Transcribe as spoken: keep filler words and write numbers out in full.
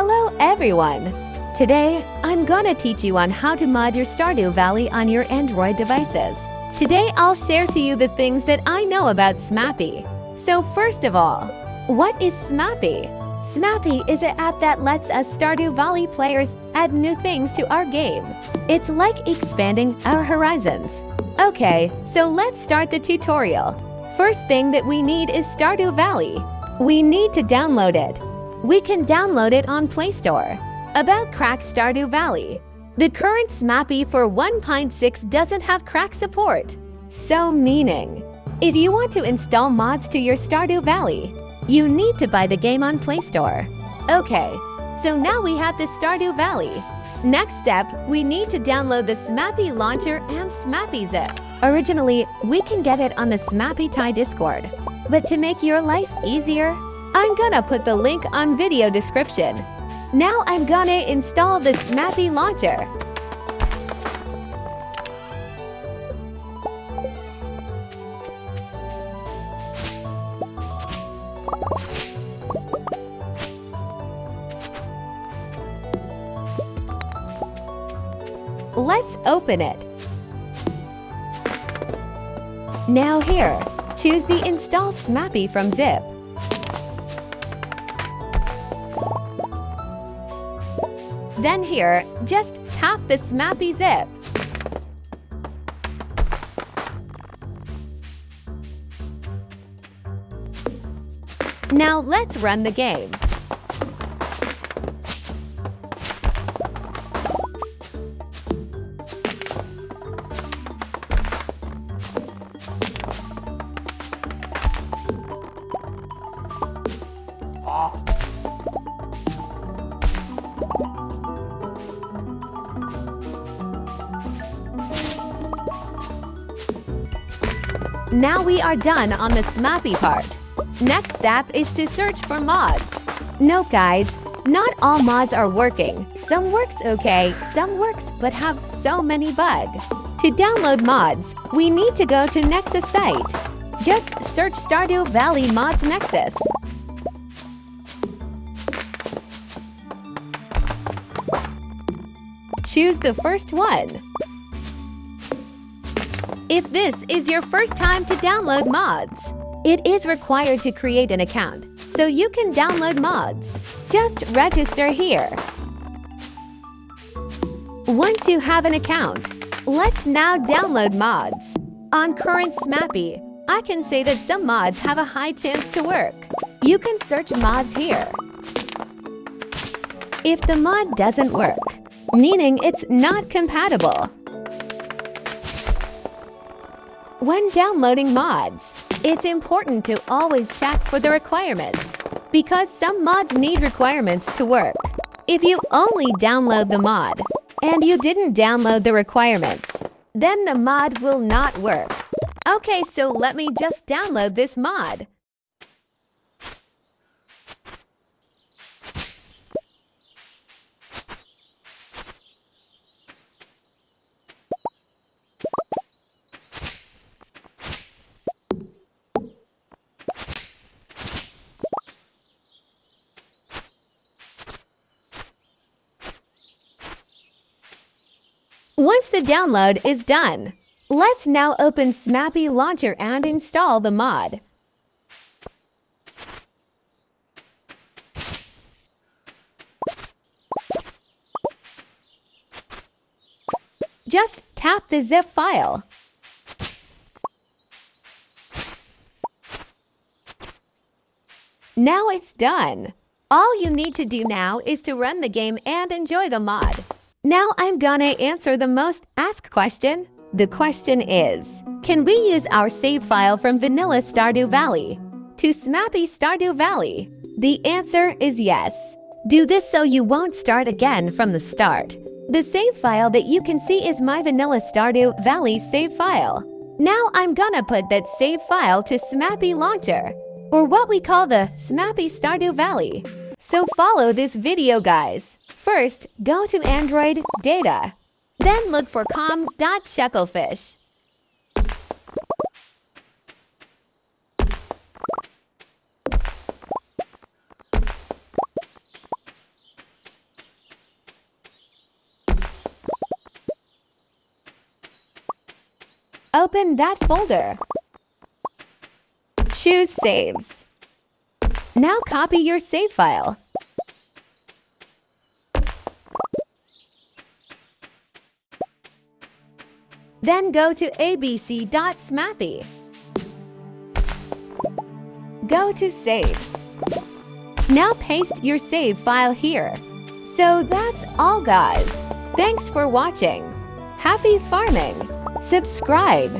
Hello everyone! Today, I'm gonna teach you on how to mod your Stardew Valley on your Android devices. Today I'll share to you the things that I know about SMAPI. So first of all, what is SMAPI? SMAPI is an app that lets us Stardew Valley players add new things to our game. It's like expanding our horizons. Okay, so let's start the tutorial. First thing that we need is Stardew Valley. We need to download it. We can download it on Play Store. About crack Stardew Valley. The current SMAPI for one point six doesn't have crack support. So meaning, if you want to install mods to your Stardew Valley, you need to buy the game on Play Store. Okay, so now we have the Stardew Valley. Next step, we need to download the SMAPI launcher and SMAPI zip. Originally, we can get it on the SMAPI Thai Discord. But to make your life easier, I'm gonna put the link on video description. Now I'm gonna install the SMAPI launcher. Let's open it. Now here, choose the Install SMAPI from zip. Then here, just tap the SMAPI zip. Now let's run the game. Now we are done on the SMAPI part. Next step is to search for mods. No guys, not all mods are working. Some works okay, some works but have so many bugs. To download mods, we need to go to Nexus site. Just search Stardew Valley Mods Nexus. Choose the first one. If this is your first time to download mods, it is required to create an account, so you can download mods. Just register here. Once you have an account, let's now download mods. On current SMAPI, I can say that some mods have a high chance to work. You can search mods here. If the mod doesn't work, meaning it's not compatible. When downloading mods, it's important to always check for the requirements, because some mods need requirements to work. If you only download the mod, and you didn't download the requirements, then the mod will not work. Okay, so let me just download this mod. Once the download is done, let's now open SMAPI launcher and install the mod. Just tap the zip file. Now it's done. All you need to do now is to run the game and enjoy the mod. Now I'm gonna answer the most asked question. The question is, can we use our save file from vanilla Stardew Valley to SMAPI Stardew Valley? The answer is yes. Do this so you won't start again from the start. The save file that you can see is my vanilla Stardew Valley save file. Now I'm gonna put that save file to SMAPI launcher, or what we call the SMAPI Stardew Valley. So follow this video, guys. First, go to Android Data. Then look for com dot chucklefish. Open that folder. Choose Saves. Now copy your save file. Then go to A B C dot smappy. Go to Saves. Now paste your save file here. So that's all, guys. Thanks for watching. Happy farming. Subscribe.